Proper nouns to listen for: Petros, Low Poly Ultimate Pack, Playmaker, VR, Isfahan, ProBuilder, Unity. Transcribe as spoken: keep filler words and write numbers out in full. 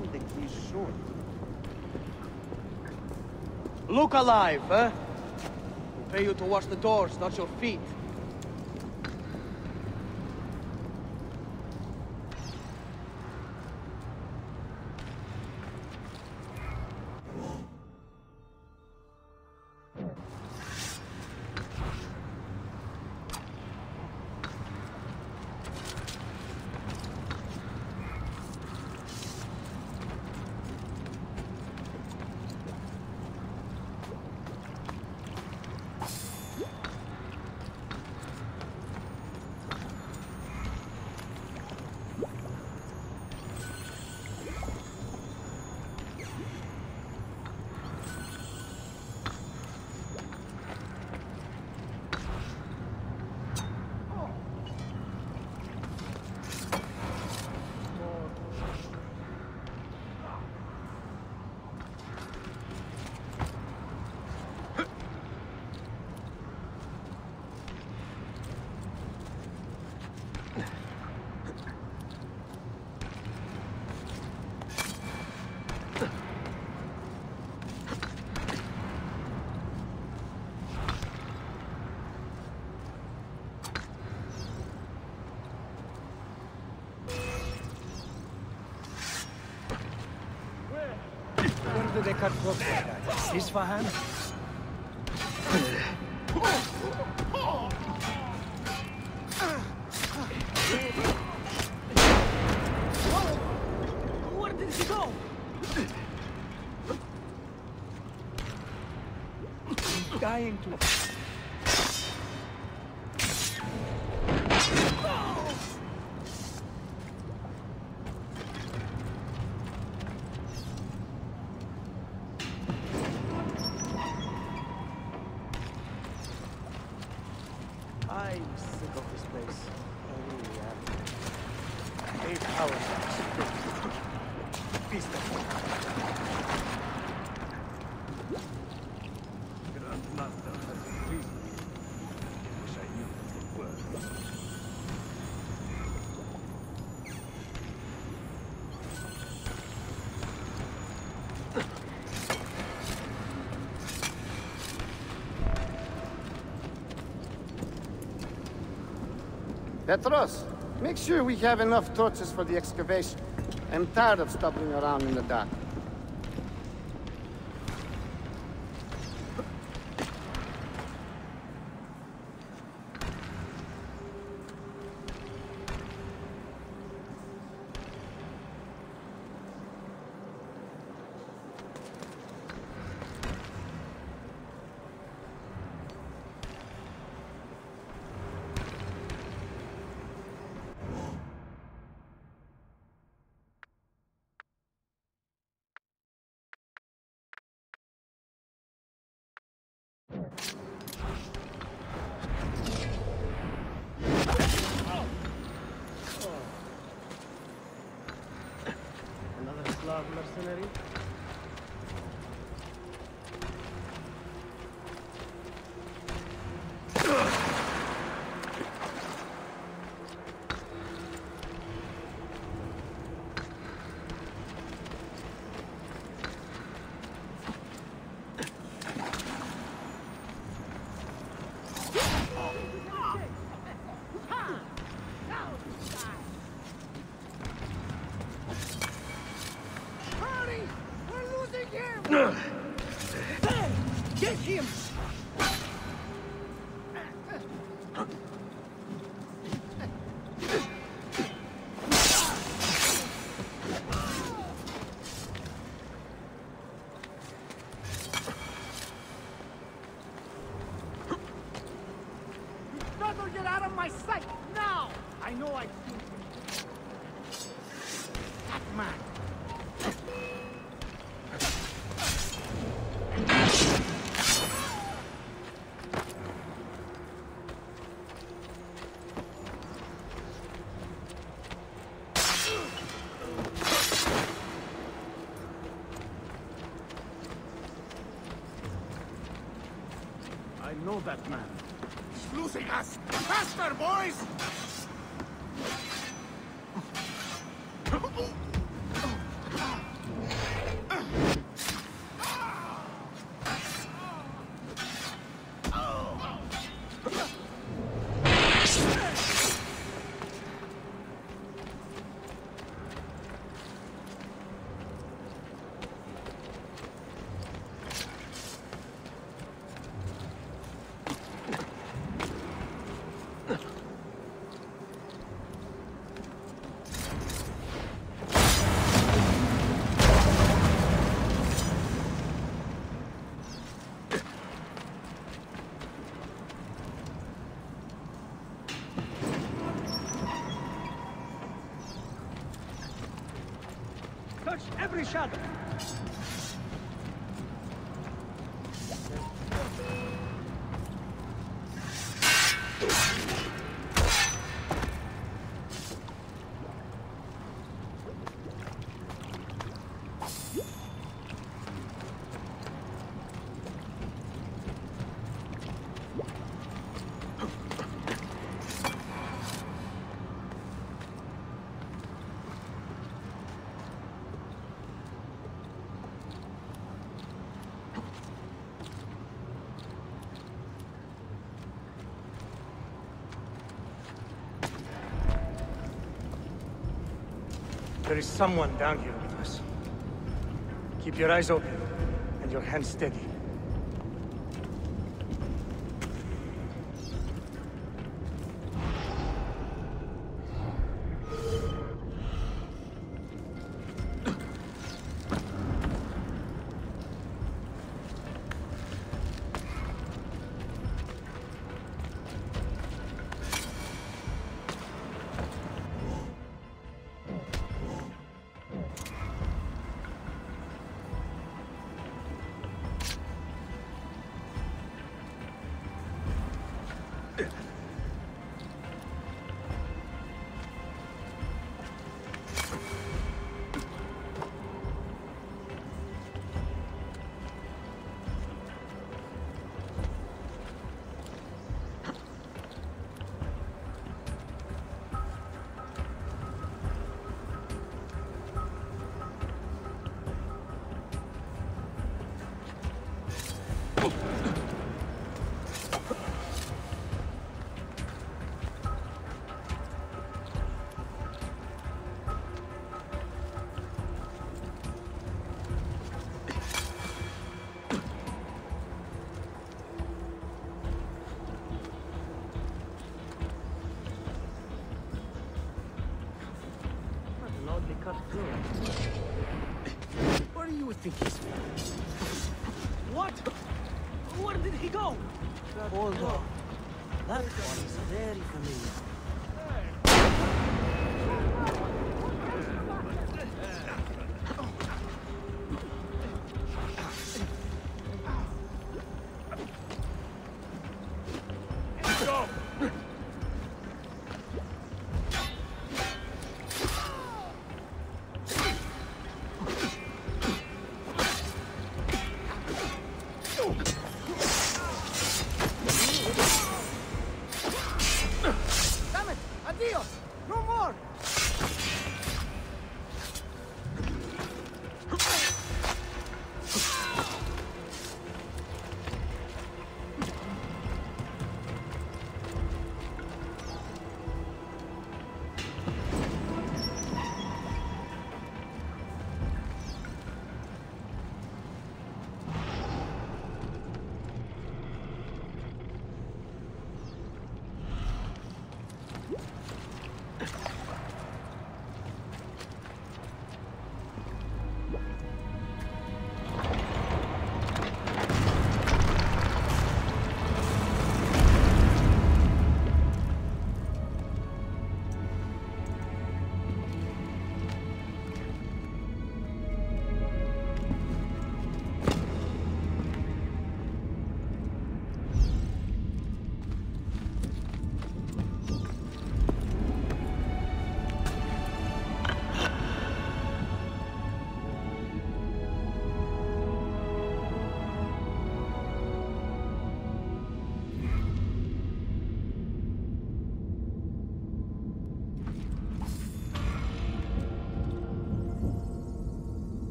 kinda keys short. Look alive, eh? We'll pay you to wash the doors, not your feet. They cut close like that. Isfahan? Where did he go? He's dying to... Petros, make sure we have enough torches for the excavation. I'm tired of stumbling around in the dark. Mercenary. Know that man. He's losing us! Faster, boys! every shadow. There is someone down here with us. Keep your eyes open and your hands steady. Where do you think he's going? What? Where did he go? Hold on. That one is very familiar. Let's go!